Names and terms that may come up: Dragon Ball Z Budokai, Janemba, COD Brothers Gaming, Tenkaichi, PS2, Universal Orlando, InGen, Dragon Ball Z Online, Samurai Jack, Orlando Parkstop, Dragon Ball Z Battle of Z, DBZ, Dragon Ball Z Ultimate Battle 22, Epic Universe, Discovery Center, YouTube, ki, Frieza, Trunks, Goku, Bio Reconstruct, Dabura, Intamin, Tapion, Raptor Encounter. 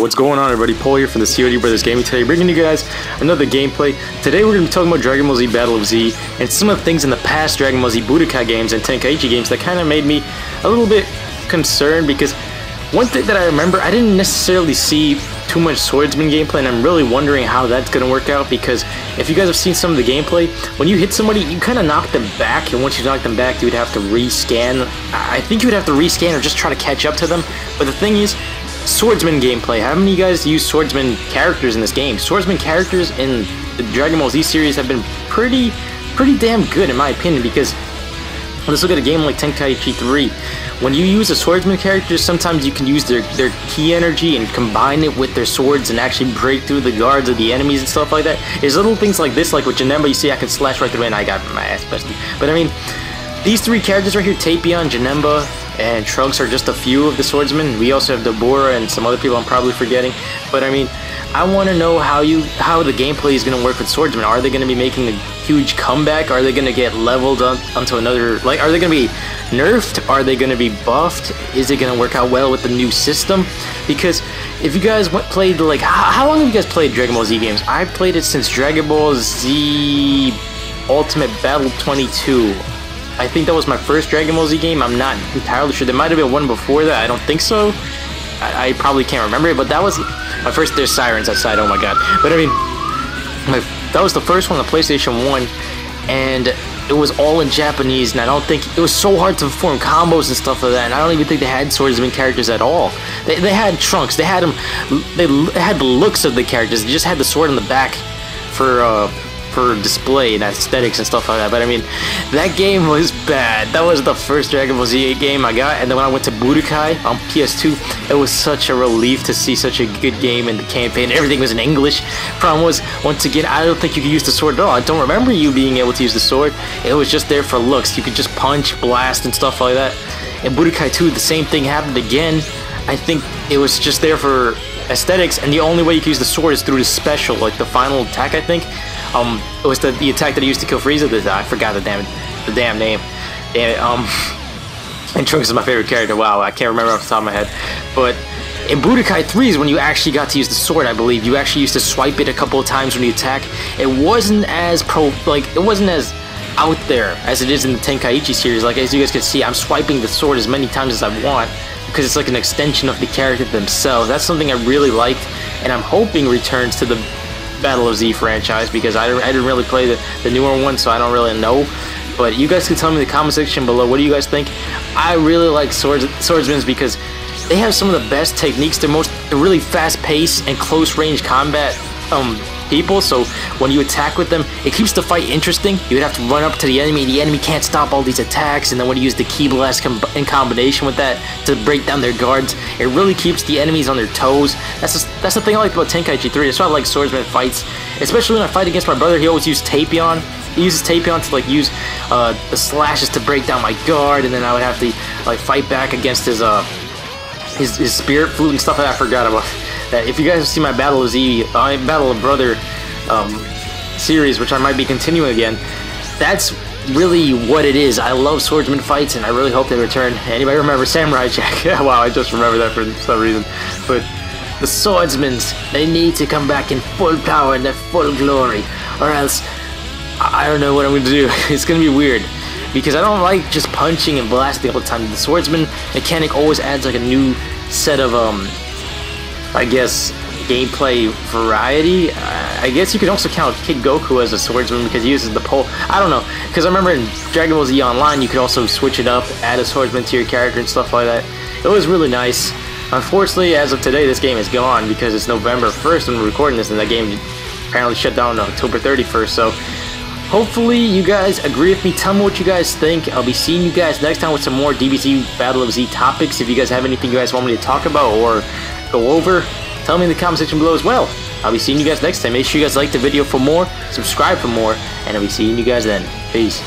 Alright, what's going on everybody? Paul here from the COD Brothers Gaming today, bringing you guys another gameplay. Today we're going to be talking about Dragon Ball Z Battle of Z and some of the things in the past Dragon Ball Z Budokai games and Tenkaichi games that kind of made me a little bit concerned, because one thing that I remember, I didn't necessarily see too much swordsman gameplay, and I'm really wondering how that's going to work out, because if you guys have seen some of the gameplay, when you hit somebody, you kind of knock them back, and once you knock them back, you would have to rescan. I think you would have to rescan or just try to catch up to them, but the thing is, swordsman gameplay. How many of you guys use swordsman characters in this game? Swordsman characters in the Dragon Ball Z series have been pretty damn good in my opinion, because let's look at a game like Tenkaichi 3. When you use a swordsman character, sometimes you can use their ki energy and combine it with their swords and actually break through the guards of the enemies and stuff like that. There's little things like this, like with Janemba, you see I can slash right through and I got my ass busted. But I mean, these three characters right here, Tapion, Janemba, and Trunks are just a few of the swordsmen. We also have Dabura and some other people I'm probably forgetting. But I mean, I want to know how the gameplay is going to work with swordsmen. Are they going to be making a huge comeback? Are they going to get leveled up onto another? Like, are they going to be nerfed? Are they going to be buffed? Is it going to work out well with the new system? Because if you guys played, like, how long have you guys played Dragon Ball Z games? I've played it since Dragon Ball Z Ultimate Battle 22. I think that was my first Dragon Ball Z game. I'm not entirely sure. There might have been one before that. I don't think so. I probably can't remember it, but that was my first. There's sirens outside. Oh my god. But I mean, that was the first one on the PlayStation 1, and it was all in Japanese, and I don't think it was so hard to perform combos and stuff like that, and I don't even think they had swordsman characters at all. They had Trunks. They had them. They had the looks of the characters. They just had the sword on the back for display and aesthetics and stuff like that. But I mean, that game was bad. That was the first Dragon Ball Z game I got, and then when I went to Budokai on PS2, it was such a relief to see such a good game, and the campaign, everything was in English. Problem was, once again, I don't think you could use the sword at all. I don't remember you being able to use the sword. It was just there for looks. You could just punch, blast, and stuff like that. In Budokai 2, the same thing happened again. I think it was just there for aesthetics, and the only way you can use the sword is through the special, like the final attack, I think. It was the attack that he used to kill Frieza. I forgot the damn name. Damn it, and Trunks is my favorite character. Wow, I can't remember off the top of my head. But in Budokai 3 is when you actually got to use the sword, I believe. You actually used to swipe it a couple of times when you attack. It wasn't as it wasn't as out there as it is in the Tenkaichi series. Like, as you guys can see, I'm swiping the sword as many times as I want, because it's like an extension of the character themselves. That's something I really liked, and I'm hoping returns to the Battle of Z franchise, because I didn't really play the newer one, so I don't really know. But you guys can tell me in the comment section below, what do you guys think? I really like swordsmen because they have some of the best techniques. They're really fast paced and close range combat people, so when you attack with them, it keeps the fight interesting. You would have to run up to the enemy, and the enemy can't stop all these attacks, and then when you use the ki blast in combination with that to break down their guards, it really keeps the enemies on their toes. That's the thing I like about Tenkaichi 3. That's why I like swordsman fights, especially when I fight against my brother. He always used Tapion. He uses Tapion to, like, use the slashes to break down my guard, and then I would have to, like, fight back against his spirit flute and stuff that I forgot about. That if you guys have seen my Battle of Z, Battle of Brother series, which I might be continuing again, that's really what it is. I love swordsman fights, and I really hope they return. Anybody remember Samurai Jack? Wow, I just remember that for some reason. But the swordsmans, they need to come back in full power and their full glory, or else I don't know what I'm going to do. It's going to be weird, because I don't like just punching and blasting all the time. The swordsman mechanic always adds, like, a new set of I guess gameplay variety. I guess you can also count Kid Goku as a swordsman, because he uses the pole. I don't know, because I remember in Dragon Ball Z Online you could also switch it up, add a swordsman to your character and stuff like that. It was really nice. Unfortunately, as of today, this game is gone, because it's November 1st when we're recording this, and that game apparently shut down on October 31st. So hopefully you guys agree with me. Tell me what you guys think. I'll be seeing you guys next time with some more DBZ Battle of Z topics. If you guys have anything you guys want me to talk about or go over, tell me in the comment section below as well. I'll be seeing you guys next time. Make sure you guys like the video for more, subscribe for more, and I'll be seeing you guys then. Peace.